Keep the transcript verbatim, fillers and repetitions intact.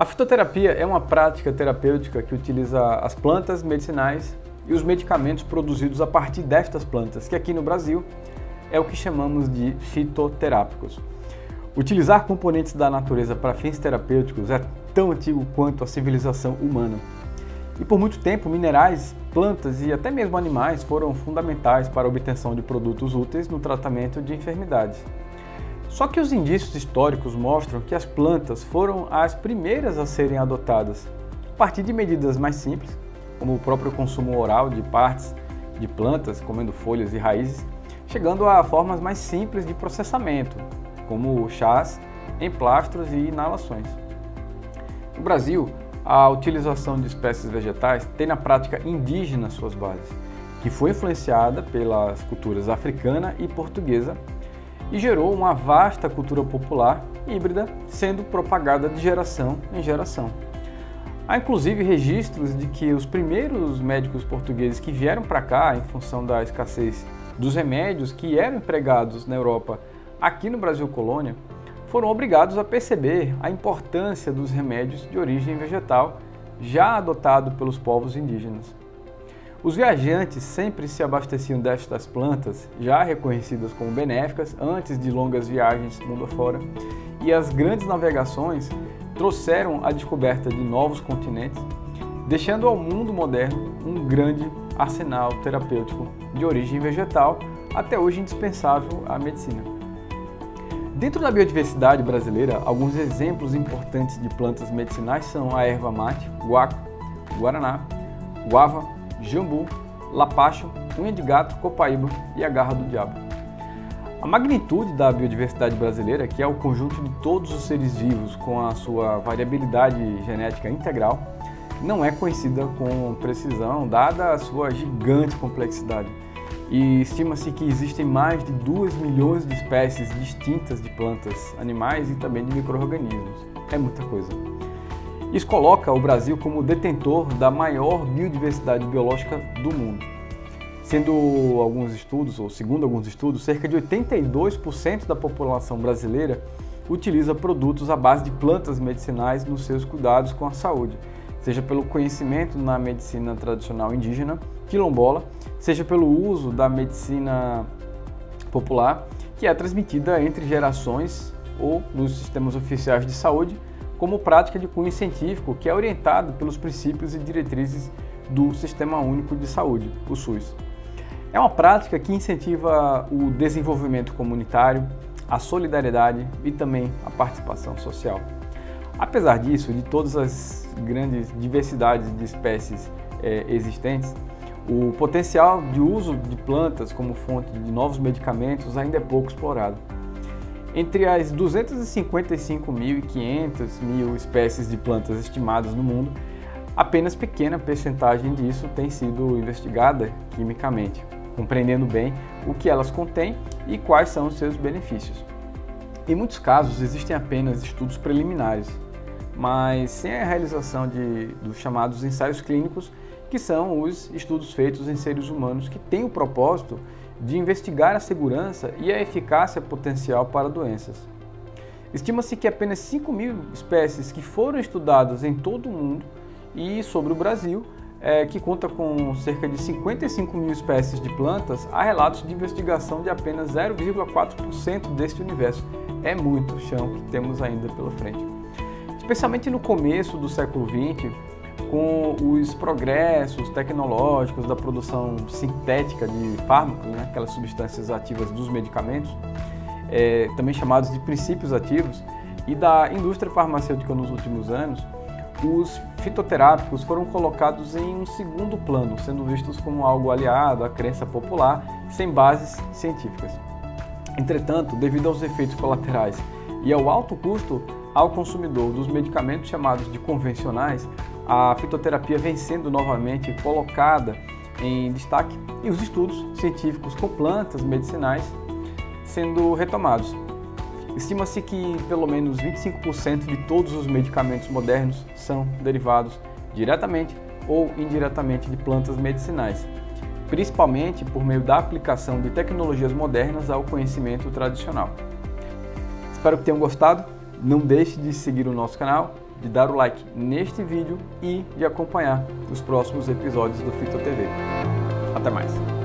A fitoterapia é uma prática terapêutica que utiliza as plantas medicinais e os medicamentos produzidos a partir destas plantas, que aqui no Brasil é o que chamamos de fitoterápicos. Utilizar componentes da natureza para fins terapêuticos é tão antigo quanto a civilização humana. E por muito tempo, minerais, plantas e até mesmo animais foram fundamentais para a obtenção de produtos úteis no tratamento de enfermidades. Só que os indícios históricos mostram que as plantas foram as primeiras a serem adotadas, a partir de medidas mais simples, como o próprio consumo oral de partes de plantas, comendo folhas e raízes, chegando a formas mais simples de processamento, como chás, emplastros e inalações. No Brasil, a utilização de espécies vegetais tem na prática indígena suas bases, que foi influenciada pelas culturas africana e portuguesa, e gerou uma vasta cultura popular híbrida, sendo propagada de geração em geração. Há inclusive registros de que os primeiros médicos portugueses que vieram para cá em função da escassez dos remédios que eram empregados na Europa, aqui no Brasil colônia, foram obrigados a perceber a importância dos remédios de origem vegetal já adotado pelos povos indígenas. Os viajantes sempre se abasteciam destas plantas, já reconhecidas como benéficas, antes de longas viagens mundo afora, e as grandes navegações trouxeram a descoberta de novos continentes, deixando ao mundo moderno um grande arsenal terapêutico de origem vegetal, até hoje indispensável à medicina. Dentro da biodiversidade brasileira, alguns exemplos importantes de plantas medicinais são a erva mate, guaco, guaraná, guava, jambu, lapacho, unha de gato, copaíba e a garra do diabo. A magnitude da biodiversidade brasileira, que é o conjunto de todos os seres vivos com a sua variabilidade genética integral, não é conhecida com precisão, dada a sua gigante complexidade. E estima-se que existem mais de dois milhões de espécies distintas de plantas, animais e também de micro-organismos. É muita coisa. Isso coloca o Brasil como detentor da maior biodiversidade biológica do mundo. Sendo alguns estudos, ou segundo alguns estudos, cerca de oitenta e dois por cento da população brasileira utiliza produtos à base de plantas medicinais nos seus cuidados com a saúde, seja pelo conhecimento na medicina tradicional indígena, quilombola, seja pelo uso da medicina popular, que é transmitida entre gerações ou nos sistemas oficiais de saúde, como prática de cunho científico que é orientado pelos princípios e diretrizes do Sistema Único de Saúde, o SUS. É uma prática que incentiva o desenvolvimento comunitário, a solidariedade e também a participação social. Apesar disso, de todas as grandes diversidades de espécies eh, existentes, o potencial de uso de plantas como fonte de novos medicamentos ainda é pouco explorado. Entre as duzentas e cinquenta e cinco mil e quinhentas mil espécies de plantas estimadas no mundo, apenas pequena percentagem disso tem sido investigada quimicamente, compreendendo bem o que elas contêm e quais são os seus benefícios. Em muitos casos existem apenas estudos preliminares, mas sem a realização de, dos chamados ensaios clínicos, que são os estudos feitos em seres humanos que têm o propósito de investigar a segurança e a eficácia potencial para doenças. Estima-se que apenas cinco mil espécies que foram estudadas em todo o mundo e sobre o Brasil, é, que conta com cerca de cinquenta e cinco mil espécies de plantas, há relatos de investigação de apenas zero vírgula quatro por cento deste universo. É muito chão que temos ainda pela frente. Especialmente no começo do século vinte, com os progressos tecnológicos da produção sintética de fármacos, né, aquelas substâncias ativas dos medicamentos, é, também chamados de princípios ativos, e da indústria farmacêutica nos últimos anos, os fitoterápicos foram colocados em um segundo plano, sendo vistos como algo aliado à crença popular, sem bases científicas. Entretanto, devido aos efeitos colaterais e ao alto custo ao consumidor dos medicamentos chamados de convencionais, a fitoterapia vem sendo novamente colocada em destaque e os estudos científicos com plantas medicinais sendo retomados. Estima-se que pelo menos vinte e cinco por cento de todos os medicamentos modernos são derivados diretamente ou indiretamente de plantas medicinais, principalmente por meio da aplicação de tecnologias modernas ao conhecimento tradicional. Espero que tenham gostado. Não deixe de seguir o nosso canal, de dar o like neste vídeo e de acompanhar os próximos episódios do Fito T V. Até mais!